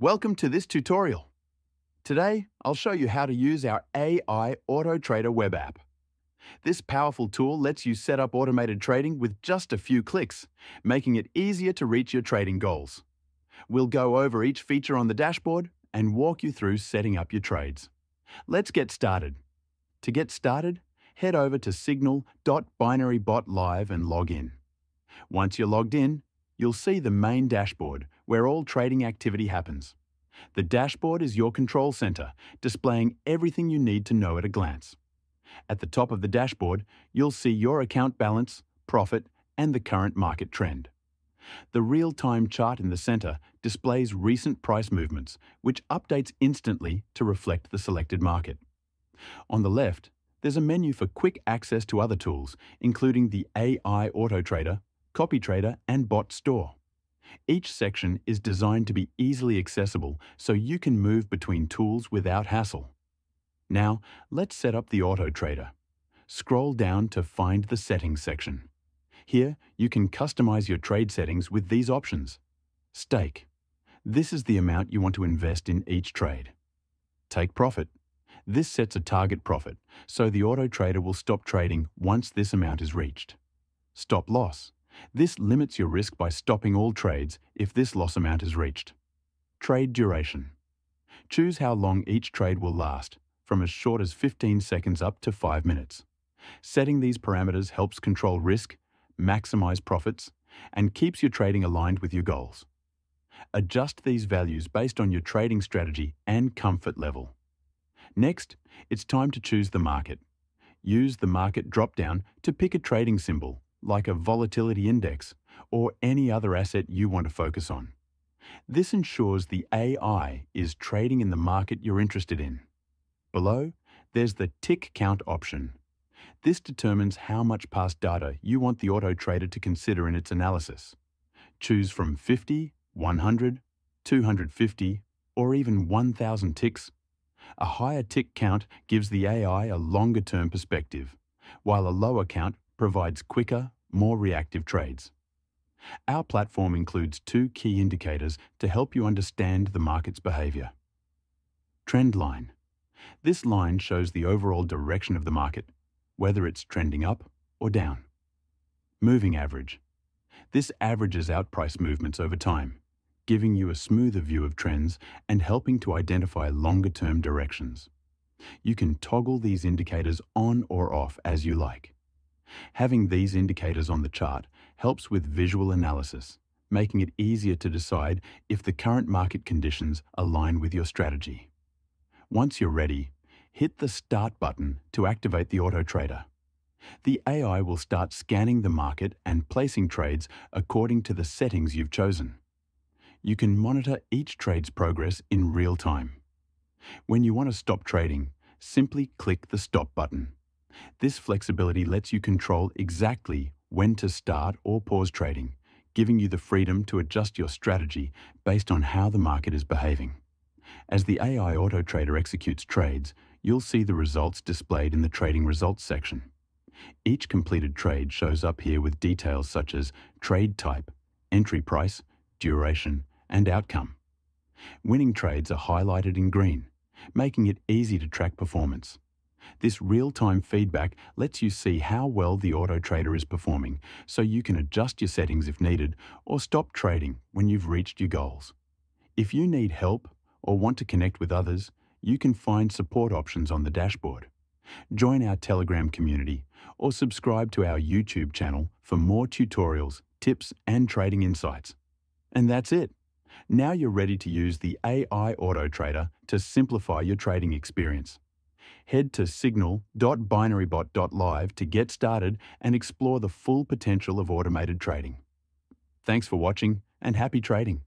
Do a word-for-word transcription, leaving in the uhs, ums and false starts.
Welcome to this tutorial. Today, I'll show you how to use our A I Auto Trader web app. This powerful tool lets you set up automated trading with just a few clicks, making it easier to reach your trading goals. We'll go over each feature on the dashboard and walk you through setting up your trades. Let's get started. To get started, head over to signal dot binary bot live and log in. Once you're logged in, you'll see the main dashboard where all trading activity happens. The dashboard is your control center, displaying everything you need to know at a glance. At the top of the dashboard, you'll see your account balance, profit, and the current market trend. The real-time chart in the center displays recent price movements, which updates instantly to reflect the selected market. On the left, there's a menu for quick access to other tools, including the A I Auto Trader, Copy Trader, and Bot Store. Each section is designed to be easily accessible so you can move between tools without hassle. Now, let's set up the Auto Trader. Scroll down to find the Settings section. Here, you can customize your trade settings with these options. Stake. This is the amount you want to invest in each trade. Take profit. This sets a target profit, so the Auto Trader will stop trading once this amount is reached. Stop loss. This limits your risk by stopping all trades if this loss amount is reached. Trade duration. Choose how long each trade will last, from as short as fifteen seconds up to five minutes. Setting these parameters helps control risk, maximize profits, and keeps your trading aligned with your goals. Adjust these values based on your trading strategy and comfort level. Next, it's time to choose the market. Use the market drop-down to pick a trading symbol, like a volatility index, or any other asset you want to focus on. This ensures the A I is trading in the market you're interested in. Below, there's the tick count option. This determines how much past data you want the Auto Trader to consider in its analysis. Choose from fifty, one hundred, two hundred fifty, or even one thousand ticks. A higher tick count gives the A I a longer-term perspective, while a lower count provides quicker, more reactive trades. Our platform includes two key indicators to help you understand the market's behavior. Trend line. This line shows the overall direction of the market, whether it's trending up or down. Moving average. This averages out price movements over time, giving you a smoother view of trends and helping to identify longer-term directions. You can toggle these indicators on or off as you like. Having these indicators on the chart helps with visual analysis, making it easier to decide if the current market conditions align with your strategy. Once you're ready, hit the Start button to activate the Auto Trader. The A I will start scanning the market and placing trades according to the settings you've chosen. You can monitor each trade's progress in real time. When you want to stop trading, simply click the Stop button. This flexibility lets you control exactly when to start or pause trading, giving you the freedom to adjust your strategy based on how the market is behaving. As the A I Auto Trader executes trades, you'll see the results displayed in the Trading Results section. Each completed trade shows up here with details such as trade type, entry price, duration, and outcome. Winning trades are highlighted in green, making it easy to track performance. This real-time feedback lets you see how well the Auto Trader is performing, so you can adjust your settings if needed or stop trading when you've reached your goals. If you need help or want to connect with others, you can find support options on the dashboard. Join our Telegram community or subscribe to our YouTube channel for more tutorials, tips, and trading insights. And that's it. Now you're ready to use the A I Auto Trader to simplify your trading experience. Head to signal dot binary bot dot live to get started and explore the full potential of automated trading. Thanks for watching and happy trading.